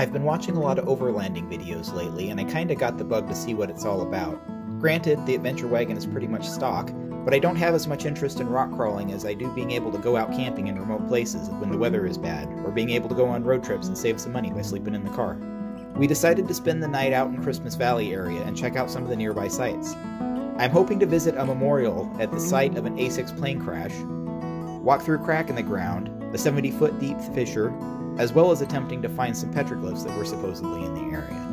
I've been watching a lot of overlanding videos lately, and I kinda got the bug to see what it's all about. Granted, the adventure wagon is pretty much stock, but I don't have as much interest in rock crawling as I do being able to go out camping in remote places when the weather is bad, or being able to go on road trips and save some money by sleeping in the car. We decided to spend the night out in Christmas Valley area and check out some of the nearby sites. I'm hoping to visit a memorial at the site of an A6 plane crash, walk through Crack in the Ground, a 70-foot deep fissure, as well as attempting to find some petroglyphs that were supposedly in the area.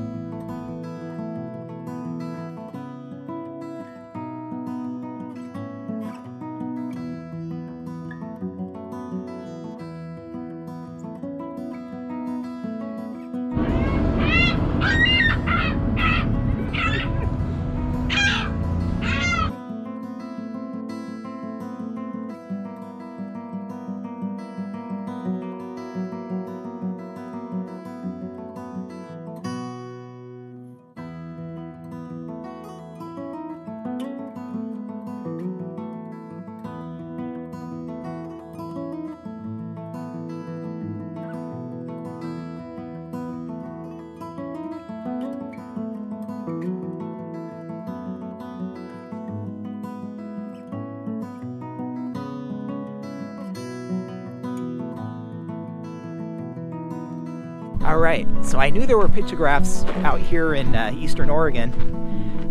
Alright, so I knew there were pictographs out here in Eastern Oregon,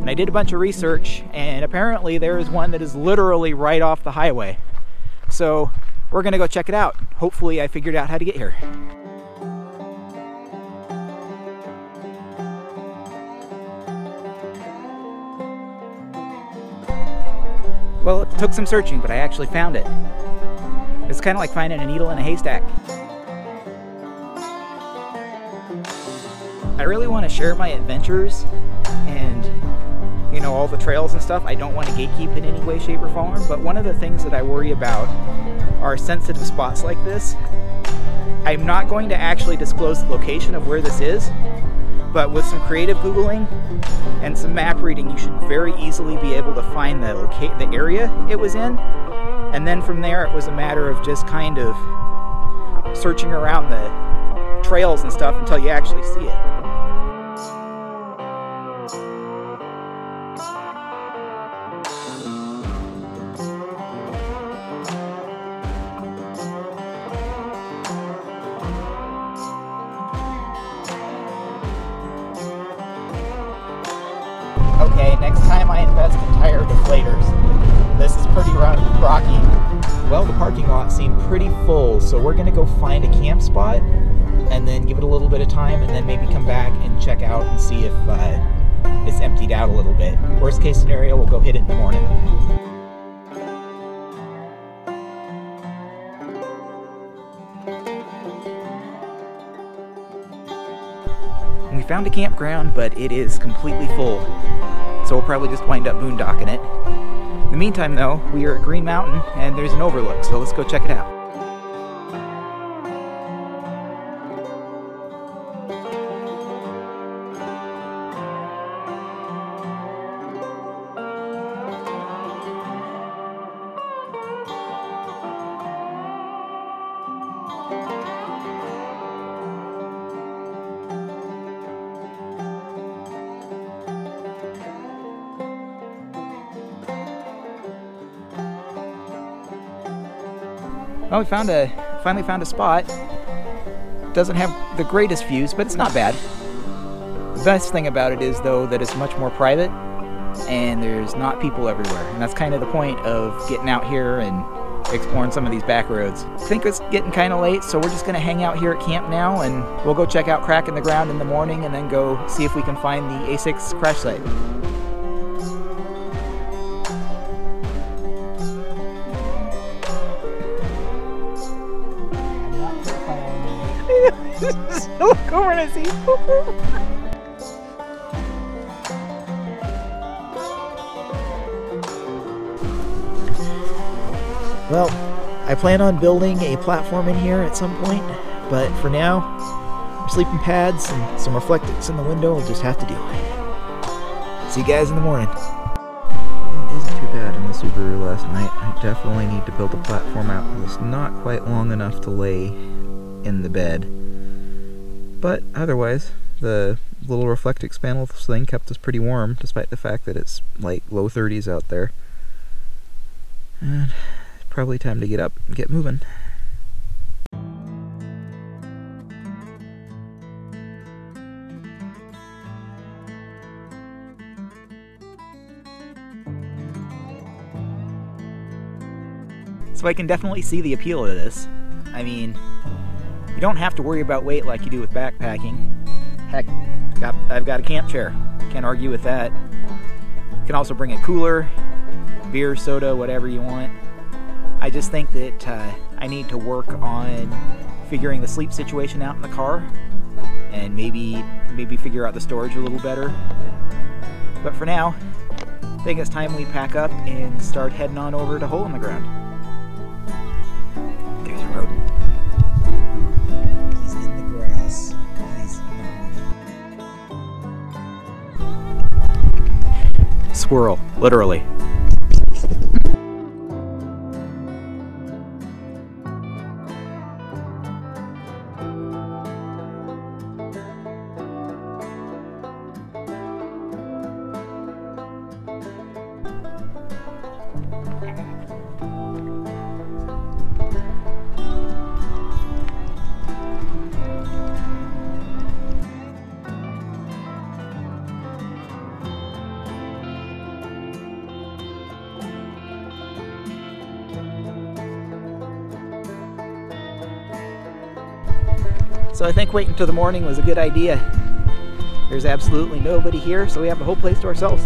and I did a bunch of research, and apparently there is one that is literally right off the highway. So we're gonna go check it out. Hopefully I figured out how to get here. Well, it took some searching, but I actually found it. It's kind of like finding a needle in a haystack. I really want to share my adventures and, you know, all the trails and stuff. I don't want to gatekeep in any way, shape, or form, but one of the things that I worry about are sensitive spots like this. I'm not going to actually disclose the location of where this is, but with some creative Googling and some map reading, you should very easily be able to find the area it was in. And then from there, it was a matter of just kind of searching around the trails and stuff until you actually see it. Okay, next time I invest in tire deflators. This is pretty rocky. Well, the parking lot seemed pretty full, so we're gonna go find a camp spot and then give it a little bit of time and then maybe come back and check out and see if it's emptied out a little bit. Worst case scenario, we'll go hit it in the morning. We found a campground, but it is completely full. So we'll probably just wind up boondocking it. In the meantime though, we are at Green Mountain and there's an overlook, so let's go check it out. Well, we finally found a spot. Doesn't have the greatest views, but it's not bad. The best thing about it is, though, that it's much more private, and there's not people everywhere. And that's kind of the point of getting out here and exploring some of these back roads. I think it's getting kind of late, so we're just gonna hang out here at camp now, and we'll go check out Crack in the Ground in the morning, and then go see if we can find the A6 crash site. Look over and I see. Well, I plan on building a platform in here at some point, but for now, sleeping pads and some Reflectix in the window will just have to do it. See you guys in the morning. Well, it wasn't too bad in the Subaru last night. I definitely need to build a platform out because it's not quite long enough to lay in the bed. But otherwise, the little reflect expandable thing kept us pretty warm, despite the fact that it's like low 30s out there. And it's probably time to get up and get moving. So I can definitely see the appeal of this. I mean, you don't have to worry about weight like you do with backpacking. Heck, I've got a camp chair. Can't argue with that. You can also bring a cooler, beer, soda, whatever you want. I just think that I need to work on figuring the sleep situation out in the car, and maybe figure out the storage a little better. But for now, I think it's time we pack up and start heading on over to Hole in the Ground. There's a road. He's in the grass. He's not. Squirrel, literally. So I think waiting till the morning was a good idea. There's absolutely nobody here, so we have the whole place to ourselves.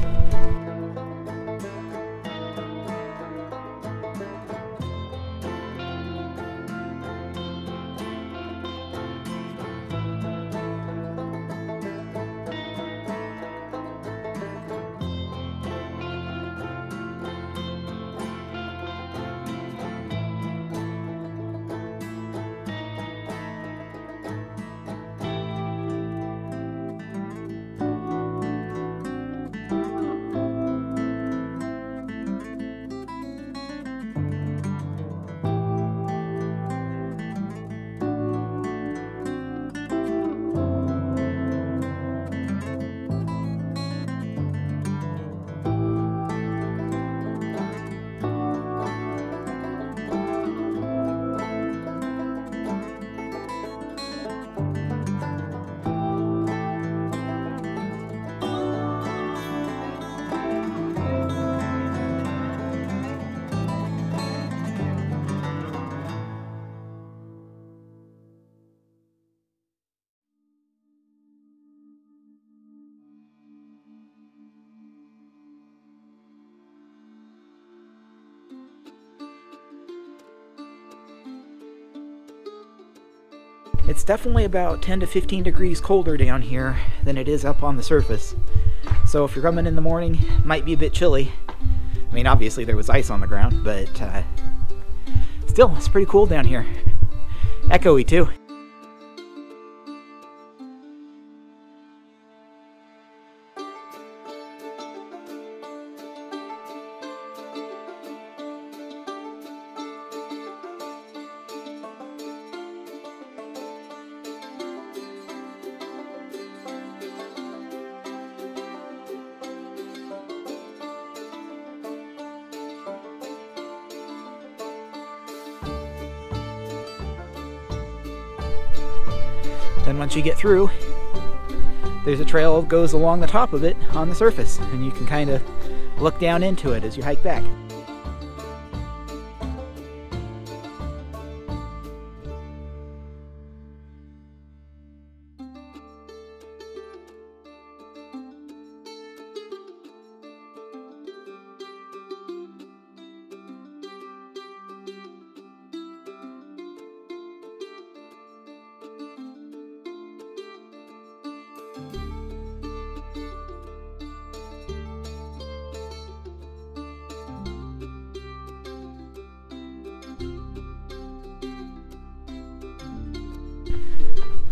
It's definitely about 10 to 15 degrees colder down here than it is up on the surface. So if you're coming in the morning, it might be a bit chilly. I mean, obviously there was ice on the ground, but still, it's pretty cool down here. Echoey too. Then once you get through, there's a trail that goes along the top of it on the surface, and you can kind of look down into it as you hike back.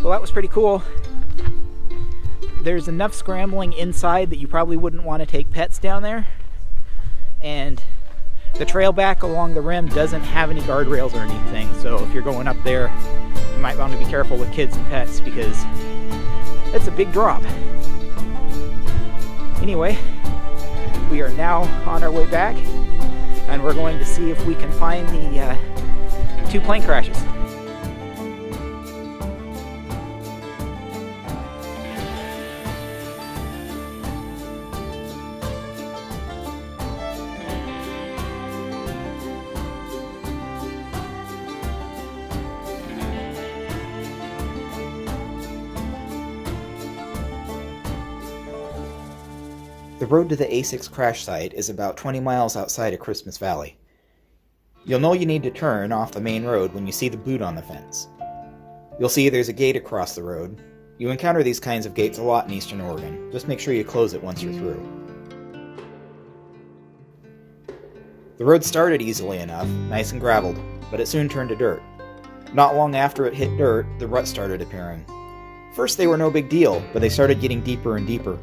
Well, that was pretty cool. There's enough scrambling inside that you probably wouldn't want to take pets down there. And The trail back along the rim doesn't have any guardrails or anything, so if you're going up there, you might want to be careful with kids and pets because it's a big drop. Anyway, we are now on our way back, and we're going to see if we can find the two plane crashes. The road to the A6 crash site is about 20 miles outside of Christmas Valley. You'll know you need to turn off the main road when you see the boot on the fence. You'll see there's a gate across the road. You encounter these kinds of gates a lot in Eastern Oregon. Just make sure you close it once you're through. The road started easily enough, nice and graveled, but it soon turned to dirt. Not long after it hit dirt, the ruts started appearing. First they were no big deal, but they started getting deeper and deeper.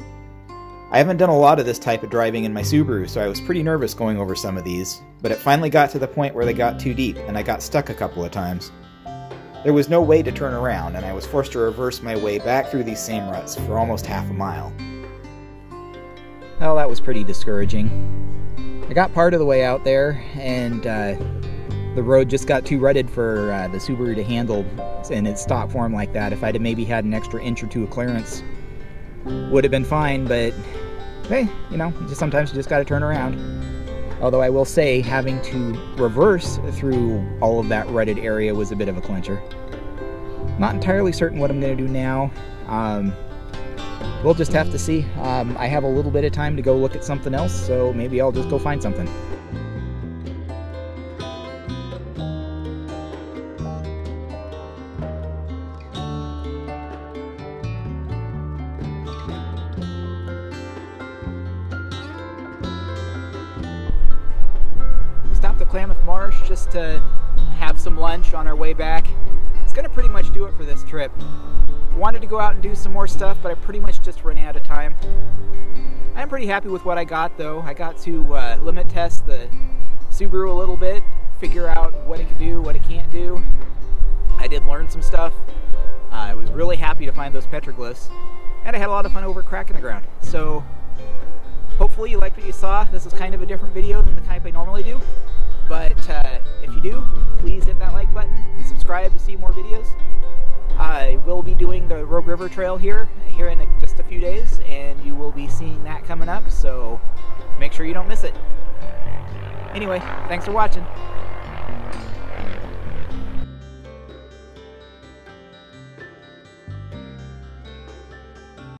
I haven't done a lot of this type of driving in my Subaru, so I was pretty nervous going over some of these, but it finally got to the point where they got too deep and I got stuck a couple of times. There was no way to turn around, and I was forced to reverse my way back through these same ruts for almost half a mile. Well, that was pretty discouraging. I got part of the way out there, and the road just got too rutted for the Subaru to handle in its stock form like that. If I'd have maybe had an extra inch or two of clearance, would have been fine, but hey, you know, just sometimes you just gotta turn around. Although I will say having to reverse through all of that rutted area was a bit of a clincher. Not entirely certain what I'm gonna do now. We'll just have to see. I have a little bit of time to go look at something else, so maybe I'll just go find something. Just to have some lunch on our way back. It's gonna pretty much do it for this trip. Wanted to go out and do some more stuff, but I pretty much just ran out of time. I'm pretty happy with what I got though. I got to limit test the Subaru a little bit, figure out what it can do, what it can't do. I did learn some stuff. I was really happy to find those petroglyphs, and I had a lot of fun over Crack in the Ground. So hopefully you liked what you saw. This is kind of a different video than the type I normally do. But if you do, please hit that like button and subscribe to see more videos. I will be doing the Rogue River Trail here in just a few days, and you will be seeing that coming up, so make sure you don't miss it. Anyway, thanks for watching.